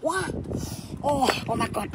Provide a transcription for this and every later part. Wow! Oh my God!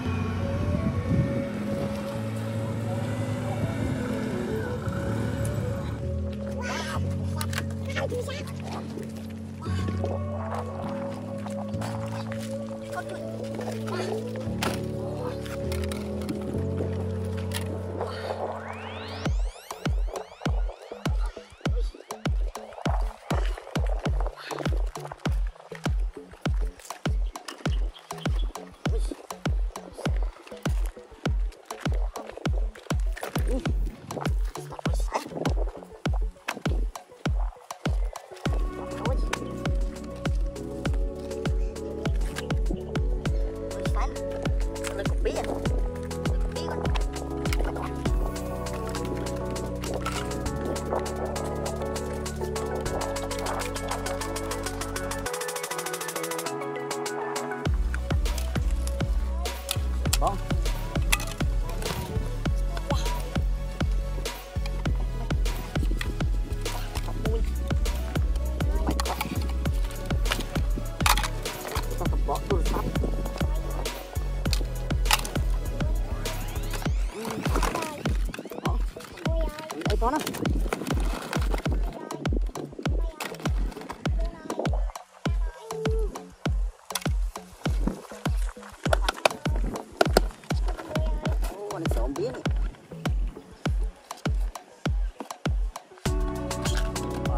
Con xanh bắt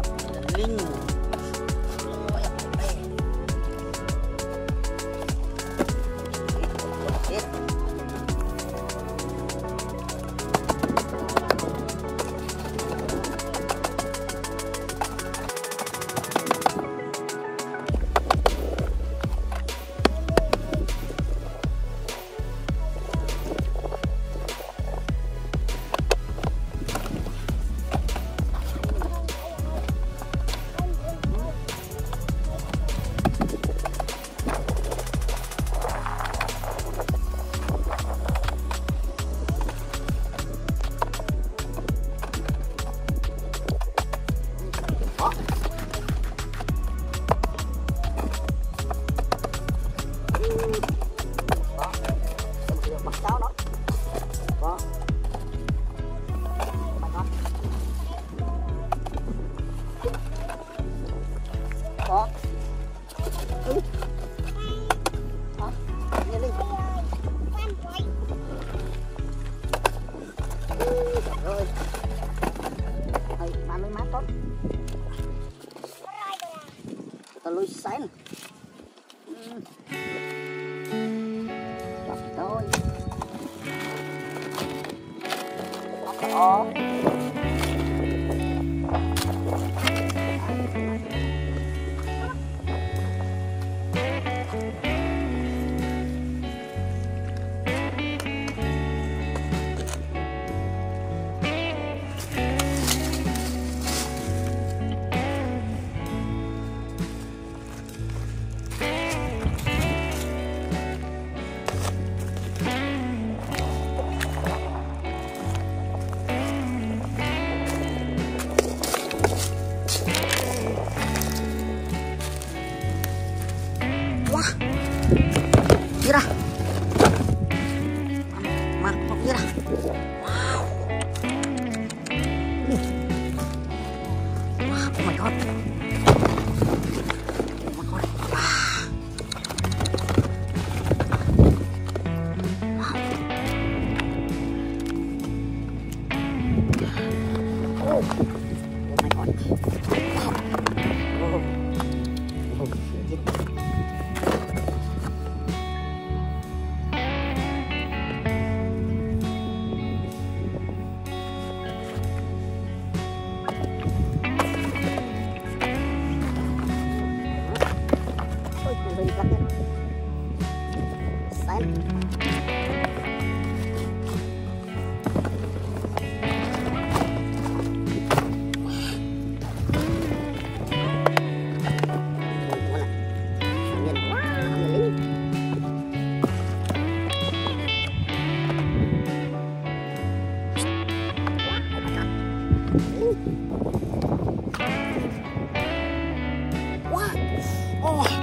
tôi bắt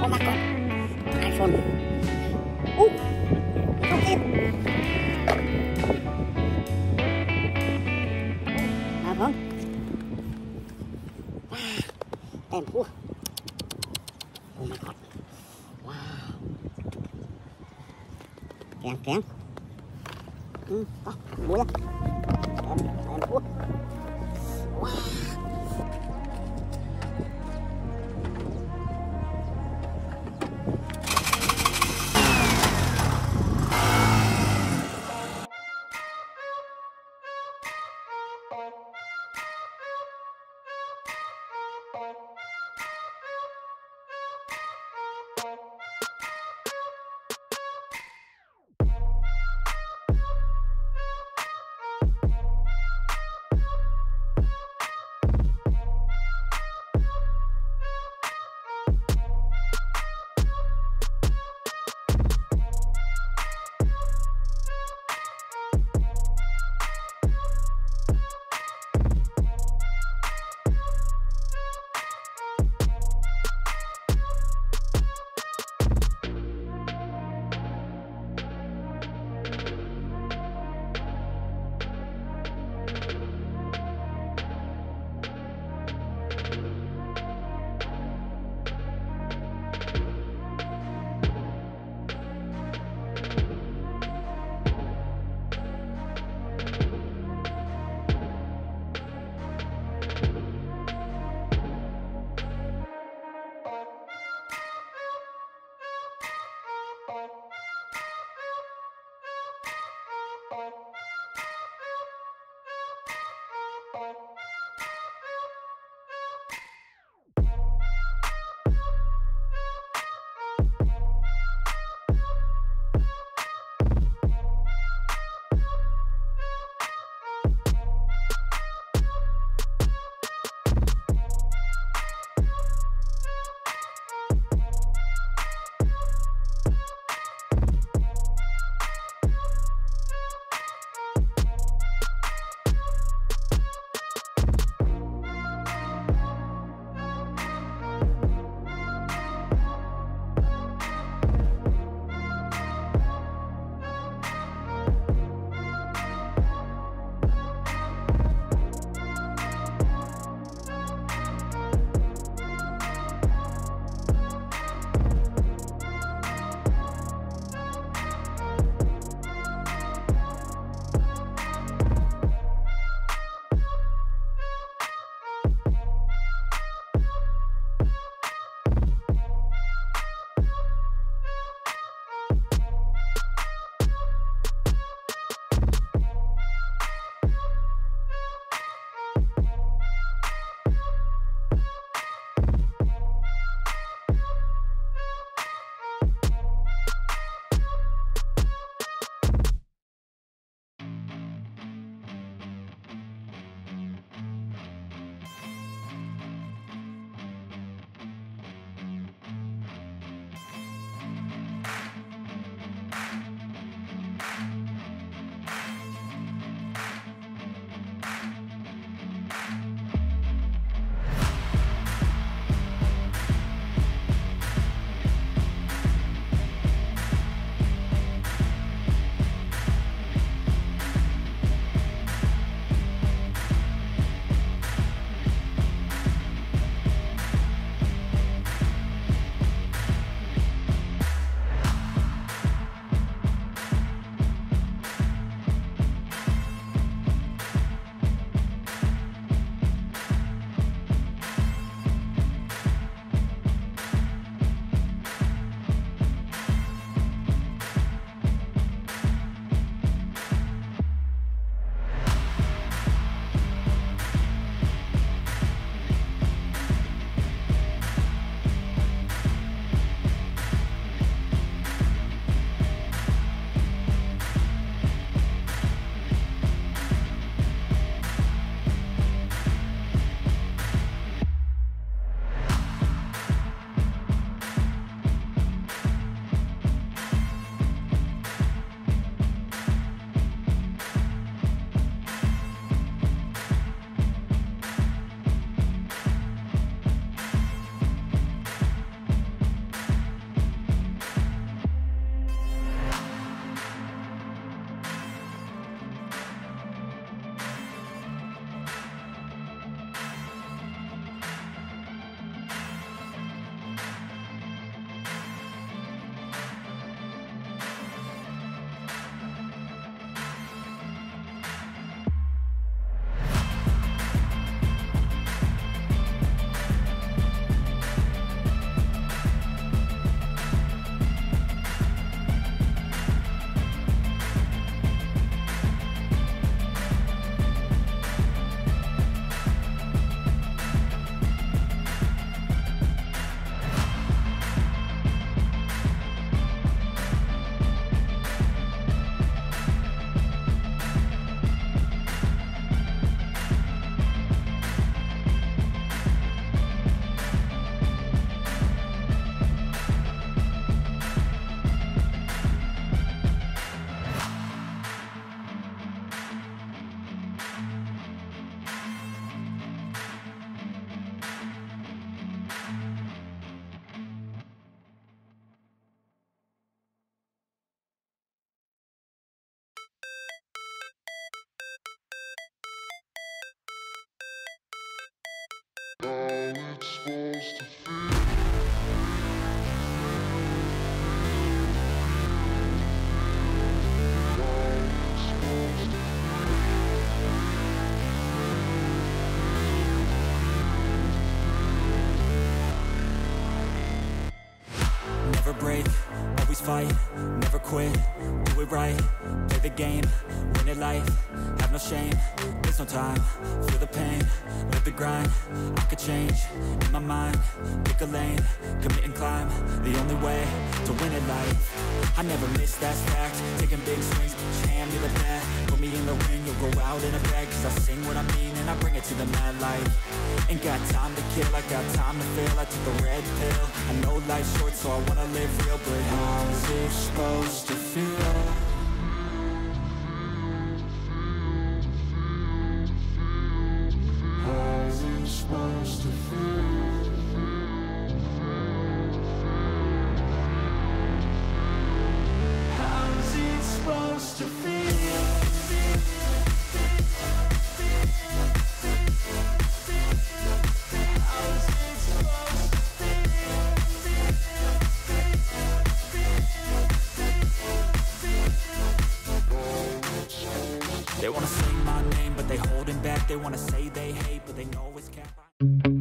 Oh my god. iPhone. Oh! Okay. Nào không? Wow. Tem cua. Oh my god. Wow. Kém kém. Ừ, có, muối á. Tem cua. Wow. Never break, always fight, never quit, do it right, play the game, win at life, have no shame, there's no time, feel the pain, live the grind, I could change, in my mind, pick a lane, commit and climb, the only way to win at life, I never miss, that's fact, taking big swings, each hand me the bat, put me in the ring, you'll go out in a bag, cause I sing what I mean and I bring it to the mad light, ain't got time to kill, I got time to feel, I took the red pill, I know life's short so I wanna live real, but how's it supposed to feel? They wanna say my name, but they holding back. They wanna say they hate, but they know it's cap.